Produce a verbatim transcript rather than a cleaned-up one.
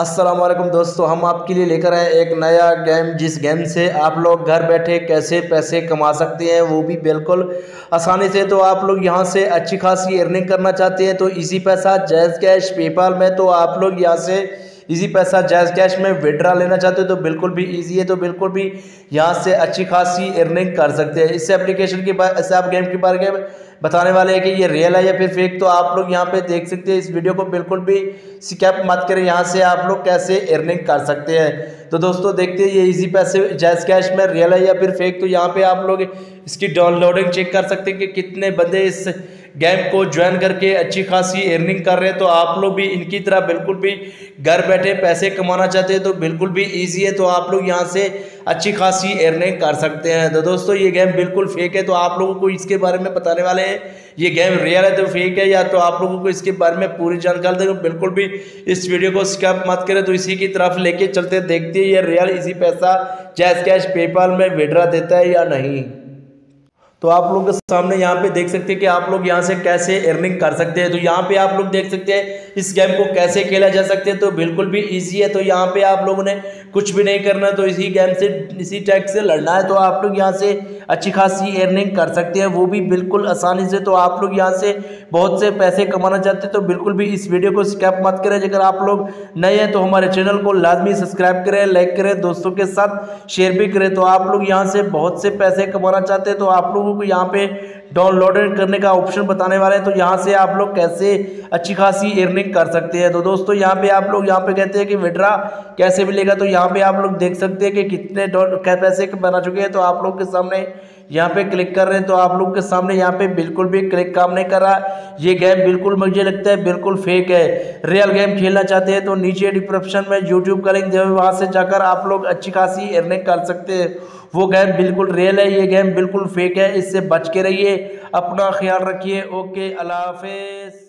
अस्सलामुअलैकुम दोस्तों, हम आपके लिए लेकर आए एक नया गेम, जिस गेम से आप लोग घर बैठे कैसे पैसे कमा सकते हैं, वो भी बिल्कुल आसानी से। तो आप लोग यहां से अच्छी खासी अर्निंग करना चाहते हैं तो इसी पैसा जैज़ कैश पेपाल में, तो आप लोग यहां से इजी पैसा जैज़ कैश में विड्रा लेना चाहते हो तो बिल्कुल भी इजी है। तो बिल्कुल भी यहाँ से अच्छी खासी अर्निंग कर सकते हैं। इस एप्लीकेशन के बारे इससे आप गेम के बारे में बताने वाले हैं कि ये रियल है या फिर फेक, तो आप लोग यहाँ पे देख सकते हैं। इस वीडियो को बिल्कुल भी स्किप मत करें, यहाँ से आप लोग कैसे अर्निंग कर सकते हैं। तो दोस्तों देखते हैं ये इजी पैसे जैज़ कैश में रियल है या फिर फेक। तो यहाँ पर आप लोग इसकी डाउनलोडिंग चेक कर सकते हैं कि कितने बंदे इस गेम को ज्वाइन करके अच्छी खासी अर्निंग कर रहे हैं। तो आप लोग भी इनकी तरह बिल्कुल भी घर बैठे पैसे कमाना चाहते हैं तो बिल्कुल भी इजी है। तो आप लोग यहां से अच्छी खासी अर्निंग कर सकते हैं। तो दोस्तों ये गेम बिल्कुल फेक है, तो आप लोगों को इसके बारे में बताने वाले हैं ये गेम रियल है तो फेक है या, तो आप लोगों को इसके बारे में पूरी जानकारी देंगे। बिल्कुल भी इस वीडियो को स्किप मत करें। तो इसी की तरफ लेके चलते, देखते हैं ये real Easypaisa JazzCash PayPal में विड्रा देता है या नहीं। तो आप लोग के सामने यहाँ पे देख सकते हैं कि आप लोग यहाँ से कैसे अर्निंग कर सकते हैं। तो यहाँ पे आप लोग देख सकते हैं इस गेम को कैसे खेला जा सकते हैं, तो बिल्कुल भी इजी है। तो यहाँ पे आप लोगों ने कुछ भी नहीं करना, तो इसी गेम से इसी टैक्स से लड़ना है। तो आप लोग यहाँ से अच्छी खासी अर्निंग कर सकते हैं, वो भी बिल्कुल आसानी से। तो आप लोग यहाँ से बहुत से पैसे कमाना चाहते हैं तो बिल्कुल भी इस वीडियो को स्किप मत करें। अगर आप लोग नए हैं तो हमारे चैनल को लाजमी सब्सक्राइब करें, लाइक करें, दोस्तों के साथ शेयर भी करें। तो आप लोग यहाँ से बहुत से पैसे कमाना चाहते हैं तो आप लोगों को यहाँ पे डाउनलोड करने का ऑप्शन बताने वाला है। तो यहाँ से आप लोग कैसे अच्छी खासी अर्निंग कर सकते हैं। तो दोस्तों यहाँ पे आप लोग यहाँ पे कहते हैं कि विड्रा कैसे मिलेगा। तो यहाँ पे आप लोग देख सकते हैं कि कितने पैसे बना चुके हैं। तो आप लोग के सामने यहाँ पे क्लिक कर रहे हैं, तो आप लोग के सामने यहाँ पे बिल्कुल भी क्लिक काम नहीं कर रहा। ये गेम बिल्कुल मुझे लगता है बिल्कुल फेक है। रियल गेम खेलना चाहते हैं तो नीचे डिस्क्रिप्शन में यूट्यूब का लिंक दिया हुआ है, वहाँ से जाकर आप लोग अच्छी खासी अर्निंग कर सकते हैं। वो गेम बिल्कुल रियल है, ये गेम बिल्कुल फेक है। इससे बच के रहिए, अपना ख्याल रखिए। ओके, अल्लाह हाफिज़।